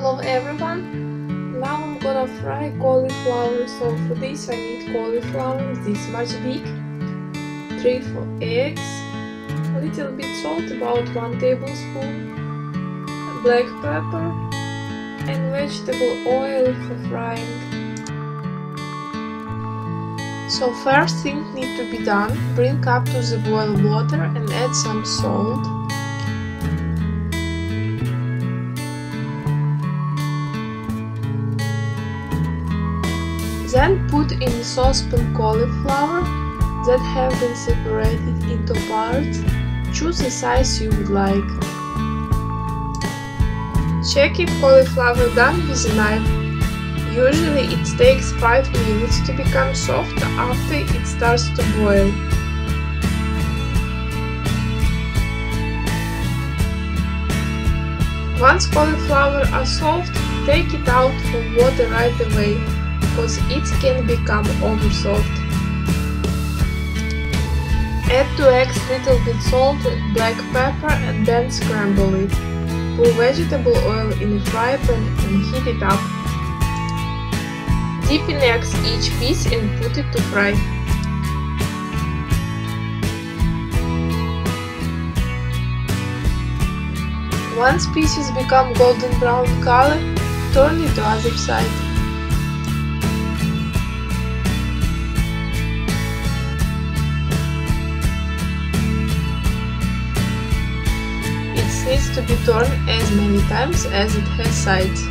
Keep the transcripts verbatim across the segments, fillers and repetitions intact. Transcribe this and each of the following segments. Hello everyone! Now I'm gonna fry cauliflower, so for this I need cauliflower this much big, three four eggs, a little bit salt, about one tablespoon, black pepper and vegetable oil for frying. So first thing need to be done, bring up to the boil water and add some salt. Then put in saucepan cauliflower that have been separated into parts. Choose the size you would like. Check if cauliflower done with a knife. Usually it takes five minutes to become soft after it starts to boil. Once cauliflower are soft, take it out from water right away, because it can become over soft. Add to eggs little bit salt, black pepper and then scramble it. Pour vegetable oil in a fry pan and heat it up. Dip in eggs each piece and put it to fry. Once pieces become golden brown color, turn it to other side. Needs to be turned as many times as it has sides.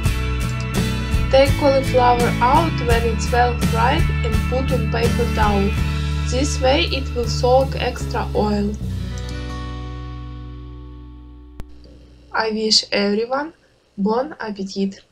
Take cauliflower out when it's well fried and put on paper towel. This way it will soak extra oil. I wish everyone bon appetit!